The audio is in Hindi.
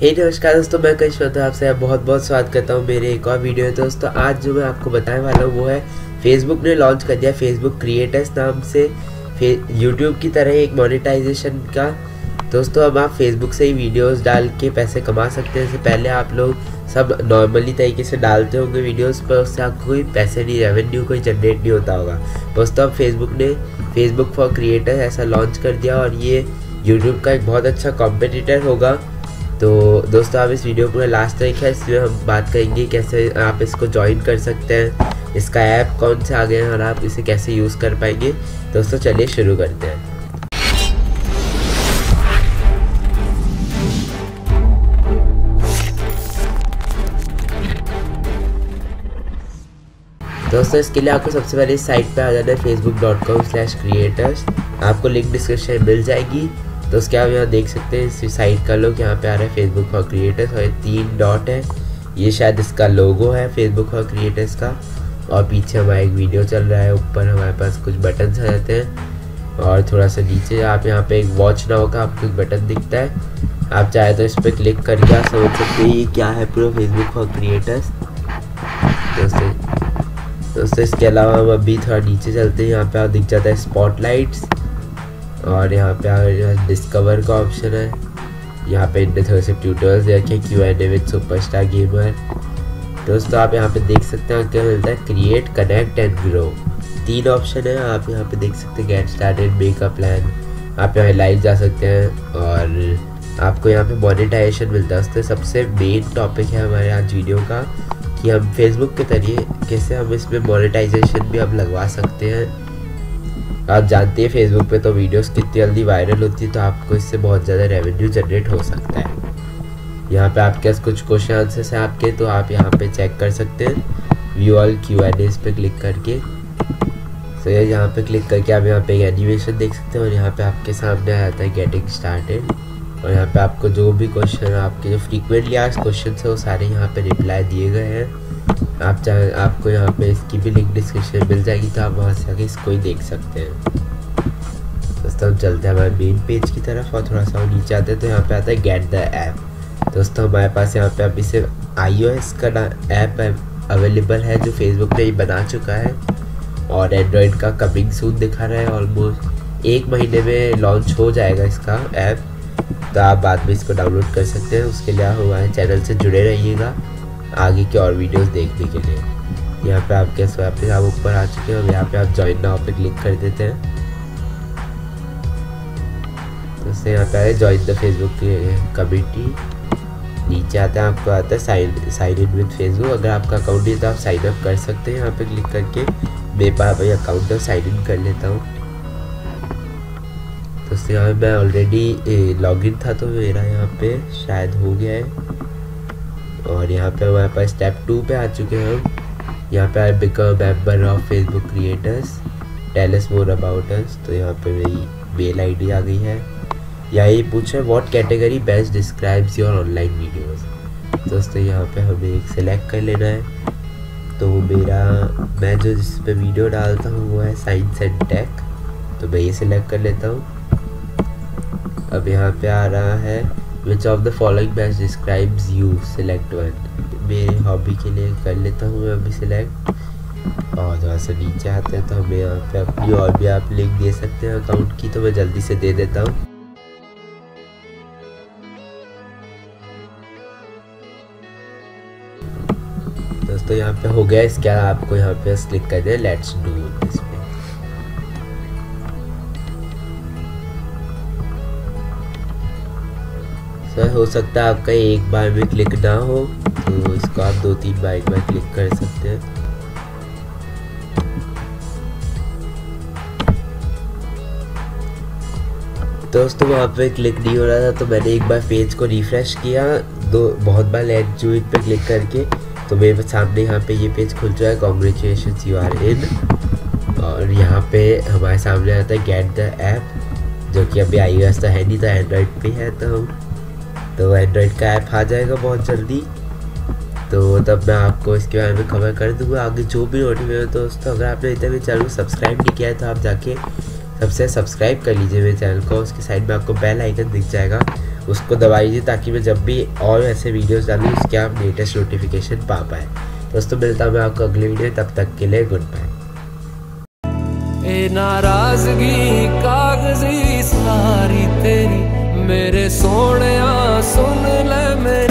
हे नमस्कार दोस्तों, मैं करिश्मा आपसे बहुत बहुत स्वागत करता हूँ मेरे एक और वीडियो में। दोस्तों आज जो मैं आपको बताने वाला हूँ वो है फेसबुक ने लॉन्च कर दिया फेसबुक क्रिएटर्स नाम से यूट्यूब की तरह एक मोनेटाइजेशन का। दोस्तों अब आप फेसबुक से ही वीडियोस डाल के पैसे कमा सकते हैं। इससे पहले आप लोग सब नॉर्मली तरीके से डालते होंगे वीडियोस पर, उससे आपको कोई पैसे नहीं, रेवेन्यू कोई जनरेट नहीं होता होगा। दोस्तों अब फेसबुक ने फेसबुक फॉर क्रिएटर ऐसा लॉन्च कर दिया और ये यूट्यूब का एक बहुत अच्छा कॉम्पिटिटर होगा। तो दोस्तों आप इस वीडियो पूरा लास्ट तक है, इसमें हम बात करेंगे कैसे आप इसको ज्वाइन कर सकते हैं, इसका ऐप कौन से आ गए हैं और आप इसे कैसे यूज़ कर पाएंगे। दोस्तों चलिए शुरू करते हैं। दोस्तों इसके लिए आपको सबसे पहले इस साइट पे आ जाना है facebook.com/creators। आपको लिंक डिस्क्रिप्शन में मिल जाएगी। तो उसके आप यहाँ देख सकते हैं इस साइट का लोग यहाँ पे आ रहा है फेसबुक फॉर क्रिएटर्स और 3 डॉट है, ये शायद इसका लोगो है फेसबुक फॉर क्रिएटर्स का। और पीछे हमारा एक वीडियो चल रहा है, ऊपर हमारे पास कुछ बटन आ जाते हैं और थोड़ा सा नीचे आप यहाँ पे एक वॉच नाउ का आपको एक बटन दिखता है। आप चाहे तो इस पर क्लिक करके आप समझ सकते हैं ये क्या है पूरा फेसबुक फॉर क्रिएटर्स। दोस्तों इसके अलावा हम अभी थोड़ा नीचे चलते हैं, यहाँ पर आप दिख जाता है स्पॉटलाइट्स और यहाँ पे आगे डिस्कवर का ऑप्शन है। यहाँ पे इनने थोड़े से ट्यूटर्स रखे, Q&A विद सुपरस्टार गेमर। दोस्तों आप यहाँ पे देख सकते हैं क्या मिलता है, create, connect and grow, 3 option है। आप यहाँ पे देख सकते हैं get started, make a plan, आप यहाँ लाइव जा सकते हैं और आपको यहाँ पे मोनेटाइजेशन मिलता है। दोस्तों सबसे मेन टॉपिक है हमारे आज वीडियो का कि हम फेसबुक के तरीके से हम इसमें मोनेटाइजेशन भी हम लगवा सकते हैं। आप जानते हैं फेसबुक पे तो वीडियोस कितनी जल्दी वायरल होती है, तो आपको इससे बहुत ज़्यादा रेवेन्यू जनरेट हो सकता है। यहाँ पे आपके पास कुछ क्वेश्चन आंसर्स हैं आपके, तो आप यहाँ पे चेक कर सकते हैं व्यू ऑल Q&As पे क्लिक करके। तो यहाँ पे क्लिक करके आप यहाँ पे एक एनिमेशन देख सकते हैं और यहाँ पे आपके सामने आ जाता है गेटिंग स्टार्टेड और यहाँ पर आपको जो भी क्वेश्चन आपके जो फ्रीक्वेंटली आज क्वेश्चन है वो सारे यहाँ पर रिप्लाई दिए गए हैं। आप चाहे आपको यहाँ पे इसकी भी लिंक डिस्क्रिप्शन मिल जाएगी, तो आप वहाँ से आगे इसको ही देख सकते हैं। दोस्तों हम चलते हैं हमारे मेन पेज की तरफ और थोड़ा सा नीचे आते हैं तो यहाँ पे आता है गेट द ऐप। दोस्तों हमारे पास यहाँ पे अभी सिर्फ iOS का ऐप अवेलेबल है जो फेसबुक पे ही बना चुका है और एंड्रॉयड का कमिंग सून दिखा रहा है, ऑलमोस्ट 1 महीने में लॉन्च हो जाएगा इसका ऐप। तो आप बाद में इसको डाउनलोड कर सकते हैं। उसके लिए हमारे चैनल से जुड़े रहिएगा आगे के और वीडियोस देखने के लिए। यहाँ पे आपके वापस आप ऊपर आ चुके हैं और यहाँ पे आप ज्वाइन नाउ पे क्लिक कर देते हैं। तो इससे यहाँ पे ज्वाइन द फेसबुक कम्युनिटी, नीचे आता है आपको आता है साइन इन विद फेसबुक। अगर आपका अकाउंट नहीं है तो आप साइन अप कर सकते हैं यहाँ पे क्लिक करके। मेरे पास भाई अकाउंट है, साइन इन कर लेता हूँ। तो इससे यहाँ मैं ऑलरेडी लॉगिन था तो मेरा यहाँ पे शायद हो गया है। और यहाँ पे हमारे पास स्टेप 2 पे आ चुके हैं हम। यहाँ पे become member of Facebook creators, tell us more about us. तो यहाँ पे मेरी मेल आईडी आ गई है। यहाँ ये पूछ रहे what category best describes your online videos. दोस्तों यहाँ पे हमें एक सिलेक्ट कर लेना है। तो मेरा मैं जो जिस पे वीडियो डालता हूँ वो है साइंस एंड टेक, तो मैं ये सिलेक्ट कर लेता हूँ। अब यहाँ पर आ रहा है Which of the following best describes you, select one। मेरे हॉबी के लिए कर लेता हूँ मैं अभी सिलेक्ट। और थोड़ा सा नीचे आते हैं तो हमें यहाँ पे अपनी और भी आप लिंक दे सकते हैं अकाउंट की, तो मैं जल्दी से दे देता हूँ। दोस्तों यहाँ पे हो गया, इसके बाद आपको यहाँ पे क्लिक करना है लेट्स डू दिस। तो हो सकता है आपका एक बार में क्लिक ना हो, तो इसको आप 2-3 बार एक बार क्लिक कर सकते हैं। दोस्तों वहाँ पे क्लिक नहीं हो रहा था तो मैंने एक बार पेज को रिफ्रेश किया, बहुत बार लेट्स डू इट पे क्लिक करके, तो मेरे सामने यहाँ पे ये पेज खुल चुका है। Congratulations you are in. और यहाँ पे हमारे सामने आता है गेट द ऐप, जो कि अभी iOS तो है नहीं, तो एंड्रॉयड पे है। तो हम एंड्रॉयड का ऐप आ जाएगा बहुत जल्दी, तो तब मैं आपको इसके बारे में खबर कर दूंगा आगे जो भी नोटिफिकेशन। दोस्तों अगर आपने इतने मेरे चैनल को सब्सक्राइब नहीं किया है तो आप जाके सबसे सब्सक्राइब कर लीजिए मेरे चैनल को। उसके साइड में आपको बेल आइकन दिख जाएगा, उसको दबा दीजिए ताकि मैं जब भी और ऐसे वीडियोस डालूँ उसके आप लेटेस्ट नोटिफिकेशन पा पाएँ। दोस्तों मिलता हूँ मैं आपको अगले वीडियो, तब तक के लिए गुड बाय। ए नाराजगी कागजी सारी तेरी मेरे सोने सुन ले।